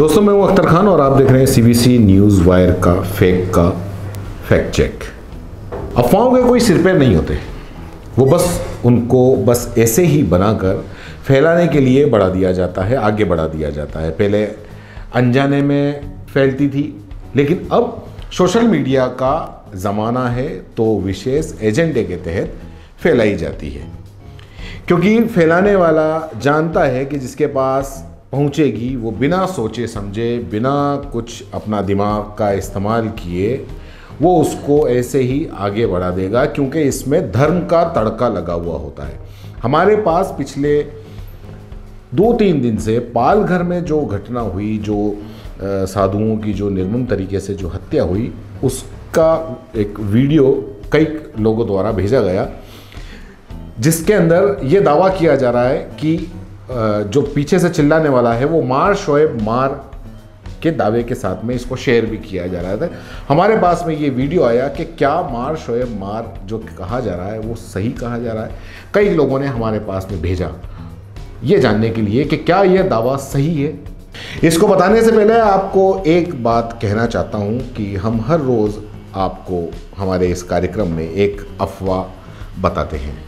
दोस्तों, मैं हूं अख्तर खान और आप देख रहे हैं CBC न्यूज़ वायर का फैक्ट चेक। अफवाहों के कोई सिर पैर नहीं होते, वो उनको बस ऐसे ही बनाकर फैलाने के लिए बढ़ा दिया जाता है, आगे बढ़ा दिया जाता है। पहले अनजाने में फैलती थी, लेकिन अब सोशल मीडिया का ज़माना है तो विशेष एजेंडे के तहत फैलाई जाती है, क्योंकि फैलाने वाला जानता है कि जिसके पास पहुंचेगी वो बिना सोचे समझे, बिना कुछ अपना दिमाग का इस्तेमाल किए वो उसको ऐसे ही आगे बढ़ा देगा, क्योंकि इसमें धर्म का तड़का लगा हुआ होता है। हमारे पास पिछले 2-3 दिन से पालघर में जो घटना हुई, जो साधुओं की जो निर्मम तरीके से जो हत्या हुई, उसका एक वीडियो कई लोगों द्वारा भेजा गया, जिसके अंदर ये दावा किया जा रहा है कि जो पीछे से चिल्लाने वाला है वो मार शोएब मार के दावे के साथ में इसको शेयर भी किया जा रहा था। हमारे पास में ये वीडियो आया कि क्या मार शोएब मार जो कहा जा रहा है वो सही कहा जा रहा है। कई लोगों ने हमारे पास में भेजा ये जानने के लिए कि क्या यह दावा सही है। इसको बताने से पहले आपको एक बात कहना चाहता हूं कि हम हर रोज़ आपको हमारे इस कार्यक्रम में एक अफवाह बताते हैं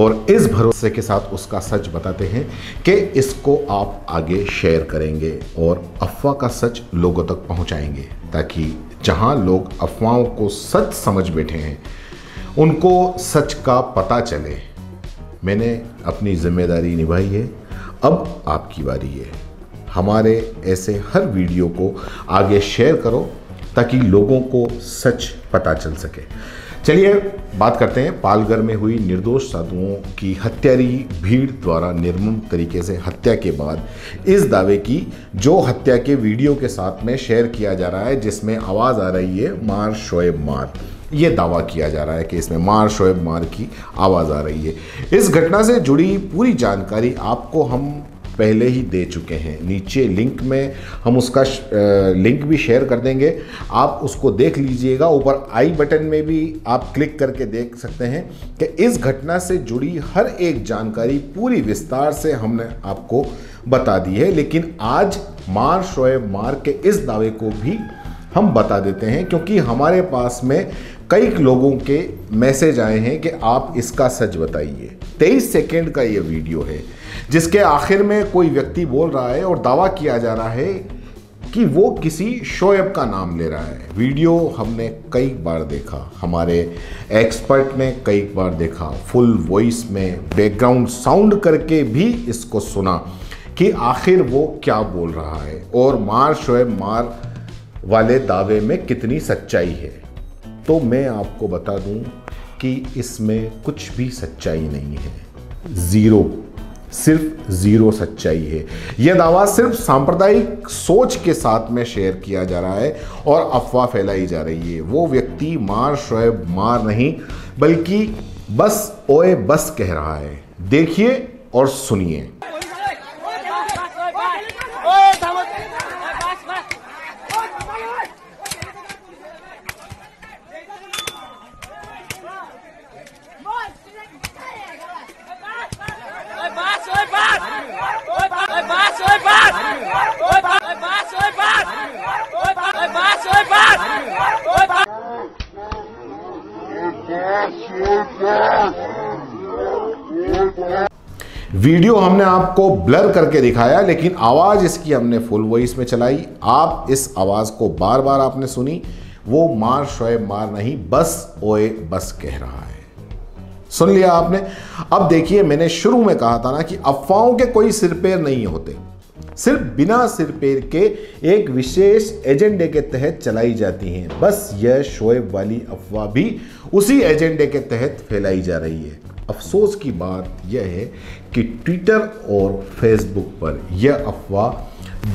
और इस भरोसे के साथ उसका सच बताते हैं कि इसको आप आगे शेयर करेंगे और अफवाह का सच लोगों तक पहुंचाएंगे, ताकि जहां लोग अफवाहों को सच समझ बैठे हैं उनको सच का पता चले। मैंने अपनी जिम्मेदारी निभाई है, अब आपकी बारी है। हमारे ऐसे हर वीडियो को आगे शेयर करो ताकि लोगों को सच पता चल सके। चलिए बात करते हैं पालघर में हुई निर्दोष साधुओं की हत्यारी भीड़ द्वारा निर्मम तरीके से हत्या के बाद इस दावे की, जो हत्या के वीडियो के साथ में शेयर किया जा रहा है, जिसमें आवाज़ आ रही है मार शोएब मार। ये दावा किया जा रहा है कि इसमें मार शोएब मार की आवाज़ आ रही है। इस घटना से जुड़ी पूरी जानकारी आपको हम पहले ही दे चुके हैं, नीचे लिंक में हम उसका लिंक भी शेयर कर देंगे, आप उसको देख लीजिएगा। ऊपर आई बटन में भी आप क्लिक करके देख सकते हैं कि इस घटना से जुड़ी हर एक जानकारी पूरी विस्तार से हमने आपको बता दी है। लेकिन आज मार शोएब मार के इस दावे को भी हम बता देते हैं, क्योंकि हमारे पास में कई लोगों के मैसेज आए हैं कि आप इसका सच बताइए। 23 सेकेंड का ये वीडियो है, जिसके आखिर में कोई व्यक्ति बोल रहा है और दावा किया जा रहा है कि वो किसी शोएब का नाम ले रहा है। वीडियो हमने कई बार देखा, हमारे एक्सपर्ट ने कई बार देखा, फुल वॉइस में बैकग्राउंड साउंड करके भी इसको सुना कि आखिर वो क्या बोल रहा है और मार शोएब मार वाले दावे में कितनी सच्चाई है। तो मैं आपको बता दूं कि इसमें कुछ भी सच्चाई नहीं है, ज़ीरो, सिर्फ ज़ीरो सच्चाई है। यह दावा सिर्फ सांप्रदायिक सोच के साथ में शेयर किया जा रहा है और अफवाह फैलाई जा रही है। वो व्यक्ति मार शोएब मार नहीं, बल्कि बस ओए बस कह रहा है। देखिए और सुनिए। वीडियो हमने आपको ब्लर करके दिखाया, लेकिन आवाज़ इसकी हमने फुल वॉइस में चलाई। आप इस आवाज़ को बार बार आपने सुनी, वो मार शोएब मार नहीं, बस ओए बस कह रहा है। सुन लिया आपने। अब देखिए, मैंने शुरू में कहा था ना कि अफवाहों के कोई सिर पैर नहीं होते, सिर्फ बिना सिर पैर के एक विशेष एजेंडे के तहत चलाई जाती हैं। बस यह शोएब वाली अफवाह भी उसी एजेंडे के तहत फैलाई जा रही है। अफसोस की बात यह है कि ट्विटर और फेसबुक पर यह अफवाह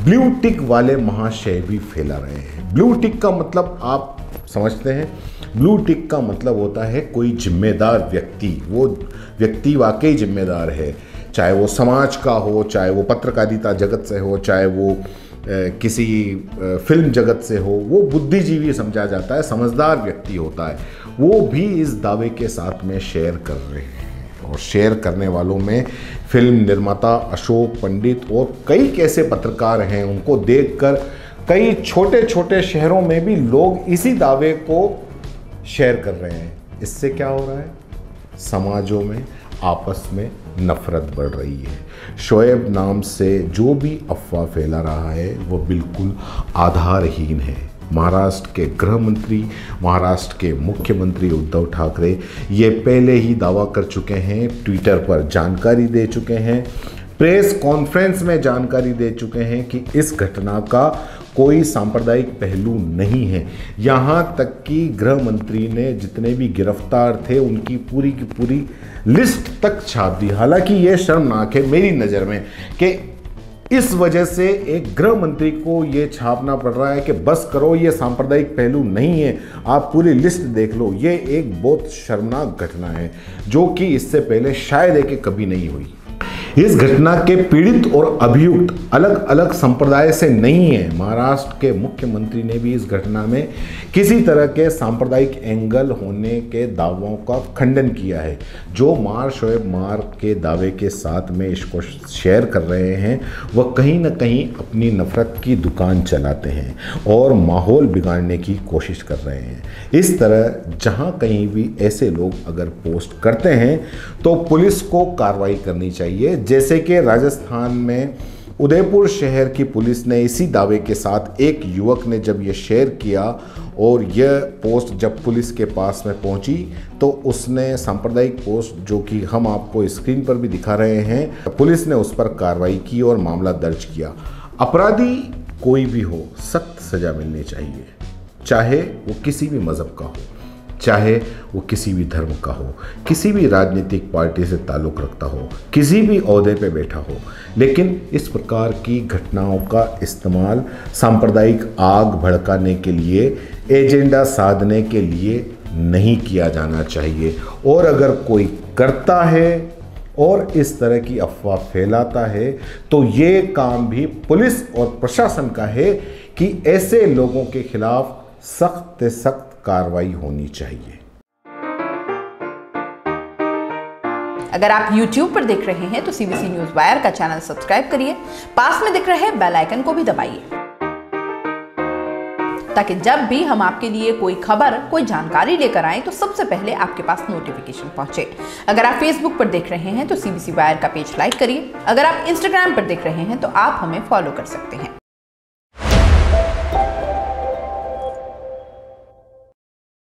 ब्लू टिक वाले महाशय भी फैला रहे हैं। ब्लू टिक का मतलब आप समझते हैं, ब्लू टिक का मतलब होता है कोई जिम्मेदार व्यक्ति, वो व्यक्ति वाकई जिम्मेदार है, चाहे वो समाज का हो, चाहे वो पत्रकारिता जगत से हो, चाहे वो किसी फिल्म जगत से हो, वो बुद्धिजीवी समझा जाता है, समझदार व्यक्ति होता है। वो भी इस दावे के साथ में शेयर कर रहे हैं और शेयर करने वालों में फिल्म निर्माता अशोक पंडित और कई कैसे पत्रकार हैं। उनको देखकर कई छोटे छोटे शहरों में भी लोग इसी दावे को शेयर कर रहे हैं। इससे क्या हो रहा है, समाजों में आपस में नफरत बढ़ रही है। शोएब नाम से जो भी अफवाह फैला रहा है वो बिल्कुल आधारहीन है। महाराष्ट्र के गृह मंत्री, महाराष्ट्र के मुख्यमंत्री उद्धव ठाकरे ये पहले ही दावा कर चुके हैं, ट्विटर पर जानकारी दे चुके हैं, प्रेस कॉन्फ्रेंस में जानकारी दे चुके हैं कि इस घटना का कोई सांप्रदायिक पहलू नहीं है। यहाँ तक कि गृह मंत्री ने जितने भी गिरफ्तार थे उनकी पूरी की पूरी लिस्ट तक छाप दी। हालांकि ये शर्मनाक है मेरी नज़र में कि इस वजह से एक गृह मंत्री को ये छापना पड़ रहा है कि बस करो, ये सांप्रदायिक पहलू नहीं है, आप पूरी लिस्ट देख लो। ये एक बहुत शर्मनाक घटना है जो कि इससे पहले शायद है कि कभी नहीं हुई। इस घटना के पीड़ित और अभियुक्त अलग अलग संप्रदाय से नहीं है। महाराष्ट्र के मुख्यमंत्री ने भी इस घटना में किसी तरह के सांप्रदायिक एंगल होने के दावों का खंडन किया है। जो शोएब मार के दावे के साथ में इसको शेयर कर रहे हैं वह कहीं ना कहीं अपनी नफरत की दुकान चलाते हैं और माहौल बिगाड़ने की कोशिश कर रहे हैं। इस तरह जहां कहीं भी ऐसे लोग अगर पोस्ट करते हैं तो पुलिस को कार्रवाई करनी चाहिए, जैसे कि राजस्थान में उदयपुर शहर की पुलिस ने इसी दावे के साथ एक युवक ने जब ये शेयर किया और यह पोस्ट जब पुलिस के पास में पहुंची तो उसने सांप्रदायिक पोस्ट, जो कि हम आपको स्क्रीन पर भी दिखा रहे हैं, पुलिस ने उस पर कार्रवाई की और मामला दर्ज किया। अपराधी कोई भी हो, सख्त सज़ा मिलनी चाहिए, चाहे वो किसी भी मज़हब का हो, चाहे वो किसी भी धर्म का हो, किसी भी राजनीतिक पार्टी से ताल्लुक़ रखता हो, किसी भी ओहदे पे बैठा हो। लेकिन इस प्रकार की घटनाओं का इस्तेमाल सांप्रदायिक आग भड़काने के लिए, एजेंडा साधने के लिए नहीं किया जाना चाहिए। और अगर कोई करता है और इस तरह की अफवाह फैलाता है तो ये काम भी पुलिस और प्रशासन का है कि ऐसे लोगों के खिलाफ सख्त से सख्त कार्रवाई होनी चाहिए। अगर आप YouTube पर देख रहे हैं तो CBC न्यूज़ वायर का चैनल सब्सक्राइब करिए, पास में दिख रहे बेल आइकन को भी दबाइए, ताकि जब भी हम आपके लिए कोई खबर, कोई जानकारी लेकर आए तो सबसे पहले आपके पास नोटिफिकेशन पहुंचे। अगर आप Facebook पर देख रहे हैं तो CBC वायर का पेज लाइक करिए। अगर आप Instagram पर देख रहे हैं तो आप हमें फॉलो कर सकते हैं।